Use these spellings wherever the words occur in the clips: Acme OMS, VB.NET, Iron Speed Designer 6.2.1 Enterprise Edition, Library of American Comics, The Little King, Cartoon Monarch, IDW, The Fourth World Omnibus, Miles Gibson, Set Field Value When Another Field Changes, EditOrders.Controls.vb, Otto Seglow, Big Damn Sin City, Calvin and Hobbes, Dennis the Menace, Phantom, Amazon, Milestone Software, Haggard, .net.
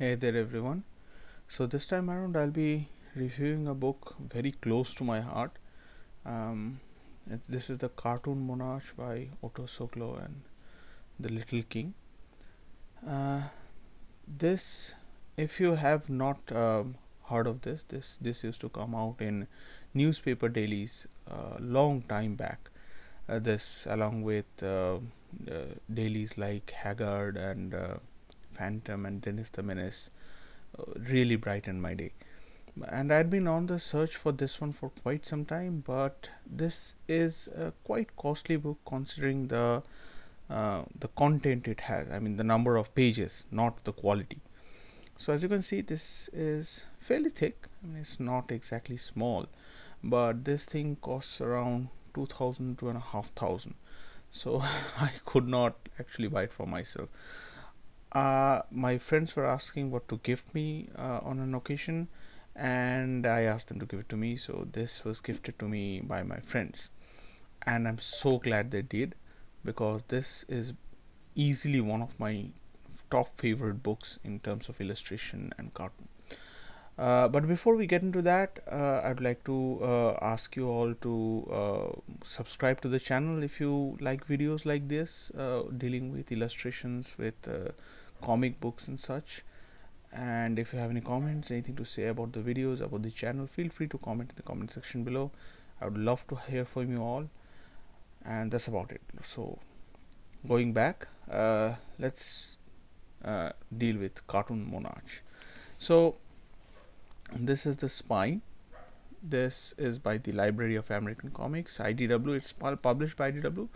Hey there everyone. So this time around I'll be reviewing a book very close to my heart. This is the Cartoon Monarch by Otto Seglow and The Little King. This, if you have not heard of this, this used to come out in newspaper dailies long time back. This along with dailies like Haggard and Phantom and Dennis the Menace really brightened my day, and I'd been on the search for this one for quite some time, but this is a quite costly book considering the content it has. I mean the number of pages, not the quality. So as you can see, this is fairly thick. I mean, it's not exactly small, but this thing costs around 2,000 to 2,500. So I could not actually buy it for myself. My friends were asking what to gift me on an occasion, and I asked them to give it to me. So this was gifted to me by my friends, and I'm so glad they did, because this is easily one of my top favorite books in terms of illustration and cartoon. But before we get into that, I'd like to ask you all to subscribe to the channel if you like videos like this, dealing with illustrations, with comic books and such. And if you have any comments, anything to say about the videos, about the channel, feel free to comment in the comment section below. I would love to hear from you all. And that's about it. So going back, let's deal with Cartoon Monarch. So this is The Spy. This is by the Library of American Comics, IDW. It's published by IDW,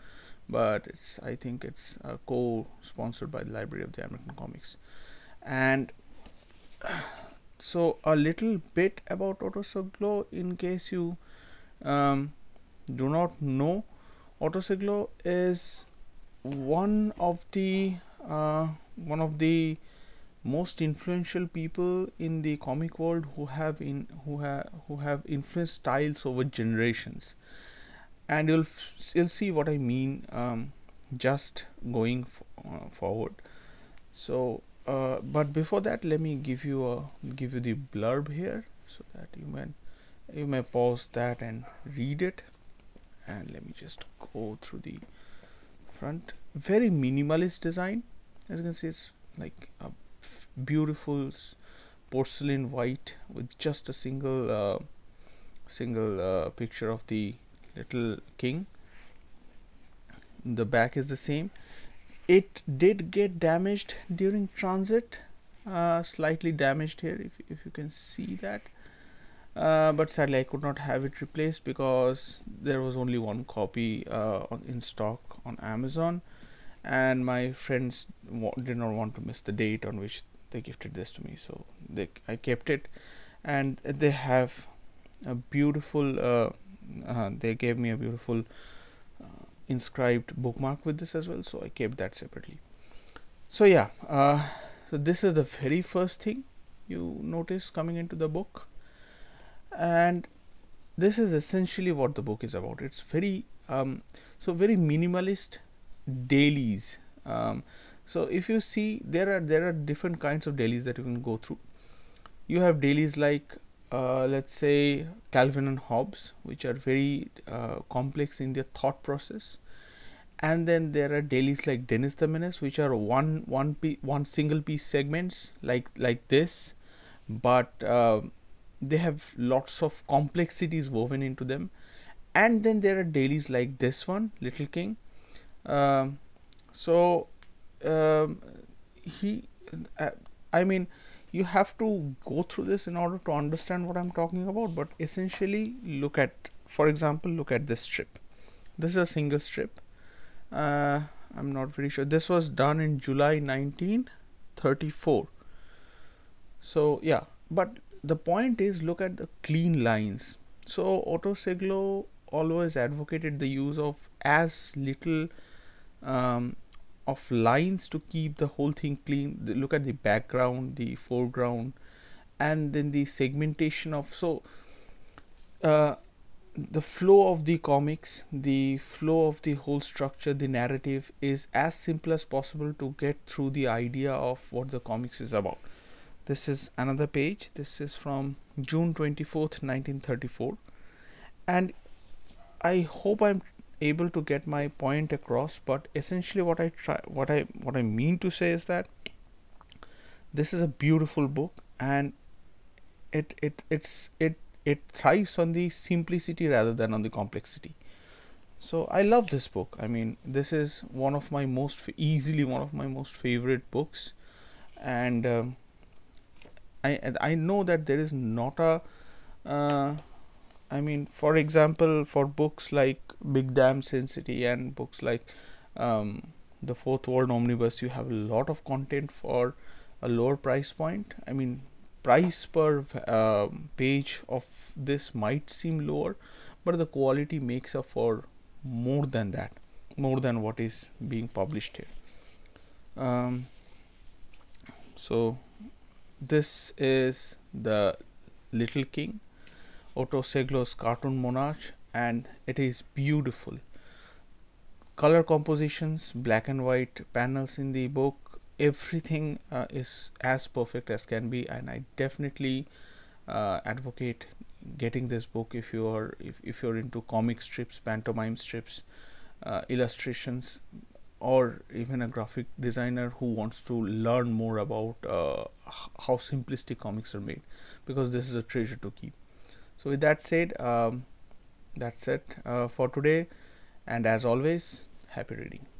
but it's, I think it's co-sponsored by the Library of the American Comics. And so a little bit about Otto Seglow, in case you do not know. Otto Seglow is one of the most influential people in the comic world who have influenced styles over generations, and you'll see what I mean just going forward. So, but before that, let me give you the blurb here, so that you may pause that and read it. And let me just go through the front. Very minimalist design, as you can see. It's like a beautiful porcelain white with just a single picture of the little king. The back is the same. It did get damaged during transit, slightly damaged here, if you can see that, but sadly I could not have it replaced because there was only one copy in stock on Amazon, and my friends did not want to miss the date on which they gifted this to me, so I kept it. And they have a beautiful they gave me a beautiful inscribed bookmark with this as well, so I kept that separately. So yeah, so this is the very first thing you notice coming into the book, and this is essentially what the book is about. It's very very minimalist dailies. So if you see, there are different kinds of dailies that you can go through. You have dailies like let's say Calvin and Hobbes, which are very complex in their thought process, and then there are dailies like Dennis the Menace, which are one single piece segments like this, but they have lots of complexities woven into them. And then there are dailies like this one, Little King. I mean, you have to go through this in order to understand what I'm talking about, but essentially look at, for example, look at this strip. This is a single strip. I'm not very sure. This was done in July 1934. So yeah, but the point is, look at the clean lines. So Otto Seglow always advocated the use of as little of lines to keep the whole thing clean. Look at the background, the foreground, and then the segmentation of, so the flow of the comics, the flow of the whole structure, the narrative is as simple as possible to get through the idea of what the comics is about. This is another page. This is from June 24th, 1934. And I hope I'm able to get my point across, but essentially what I mean to say is that this is a beautiful book, and it thrives on the simplicity rather than on the complexity. So I love this book. I mean, this is one of my most easily favorite books, and I know that there is not a I mean, for example, for books like Big Damn Sin City and books like The Fourth World Omnibus, you have a lot of content for a lower price point. I mean, price per page of this might seem lower, but the quality makes up for more than that, more than what is being published here. So this is The Little King, Otto Seglow's Cartoon Monarch, and it is beautiful. Color compositions, black and white panels in the book, everything is as perfect as can be, and I definitely advocate getting this book if you are if you're into comic strips, pantomime strips, illustrations, or even a graphic designer who wants to learn more about how simplistic comics are made, because this is a treasure to keep. So with that said, that's it for today, and as always, happy reading.